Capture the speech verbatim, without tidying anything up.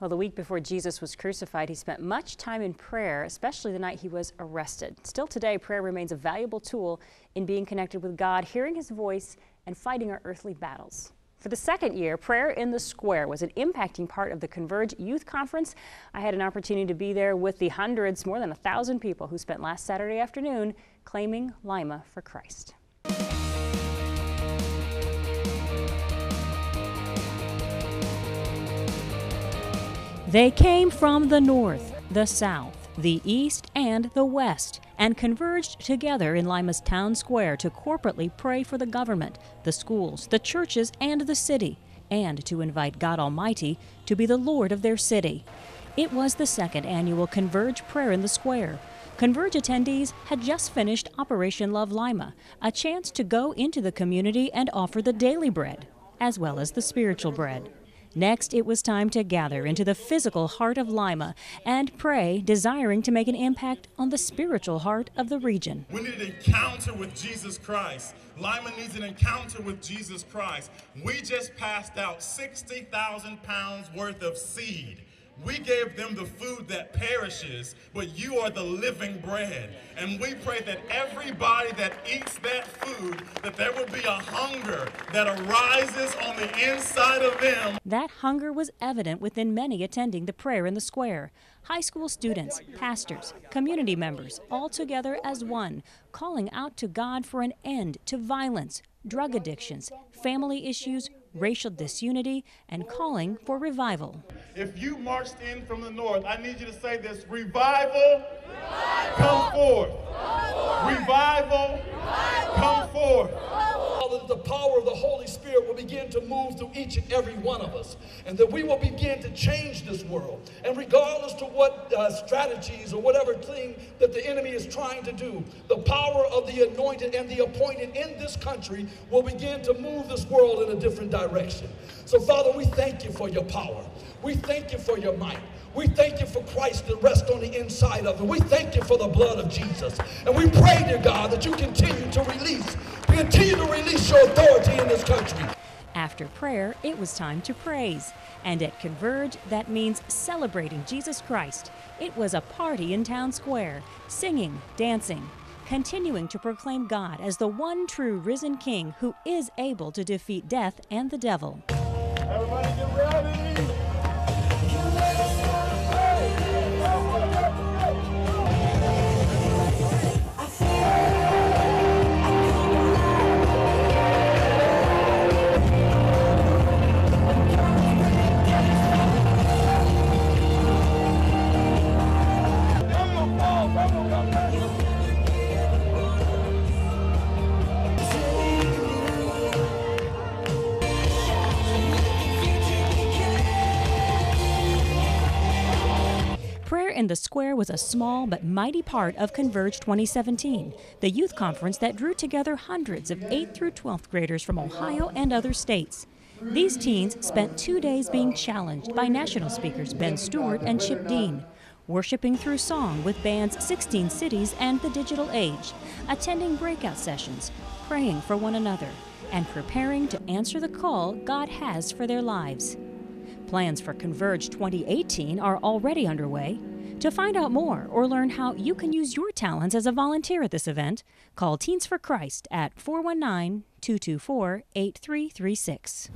Well, the week before Jesus was crucified, he spent much time in prayer, especially the night he was arrested. Still today, prayer remains a valuable tool in being connected with God, hearing his voice, and fighting our earthly battles. For the second year, Prayer in the Square was an impacting part of the Converge Youth Conference. I had an opportunity to be there with the hundreds, more than a thousand people who spent last Saturday afternoon claiming Lima for Christ. They came from the north, the south, the east, and the west, and converged together in Lima's town square to corporately pray for the government, the schools, the churches, and the city, and to invite God Almighty to be the Lord of their city. It was the second annual Converge Prayer in the Square. Converge attendees had just finished Operation Love Lima, a chance to go into the community and offer the daily bread, as well as the spiritual bread. Next, it was time to gather into the physical heart of Lima and pray, desiring to make an impact on the spiritual heart of the region. We need an encounter with Jesus Christ. Lima needs an encounter with Jesus Christ. We just passed out sixty thousand pounds worth of seed. We gave them the food that perishes, but you are the living bread. And we pray that everybody that eats that food, that there would be a hunger that arises on the inside of them. That hunger was evident within many attending the prayer in the square. High school students, pastors, community members, all together as one, calling out to God for an end to violence, drug addictions, family issues, racial disunity, and calling for revival. If you marched in from the north, I need you to say this: revival, revival come forth. Revival, revival come forth. That the power of the Holy Spirit will begin to move through each and every one of us, and that we will begin to change this world. And regardless to what uh, strategies or whatever thing that the enemy is trying to do, the power of the anointed and the appointed in this country will begin to move this world in a different direction. So, Father, we thank you for your power. We thank you for your might. We thank you for Christ that rests on the inside of it. We thank you for the blood of Jesus. And we pray, dear God, that you continue to release, continue to release your authority in this country. After prayer, it was time to praise. And at Converge, that means celebrating Jesus Christ. It was a party in town square, singing, dancing, continuing to proclaim God as the one true risen King who is able to defeat death and the devil. Everybody get ready. In the square was a small but mighty part of Converge twenty seventeen, the youth conference that drew together hundreds of eighth through twelfth graders from Ohio and other states. These teens spent two days being challenged by national speakers Ben Stewart and Chip Dean, worshiping through song with bands sixteen cities and the Digital Age, attending breakout sessions, praying for one another, and preparing to answer the call God has for their lives. Plans for Converge twenty eighteen are already underway. To find out more or learn how you can use your talents as a volunteer at this event, call Teens for Christ at four one nine, two two four, eight three three six.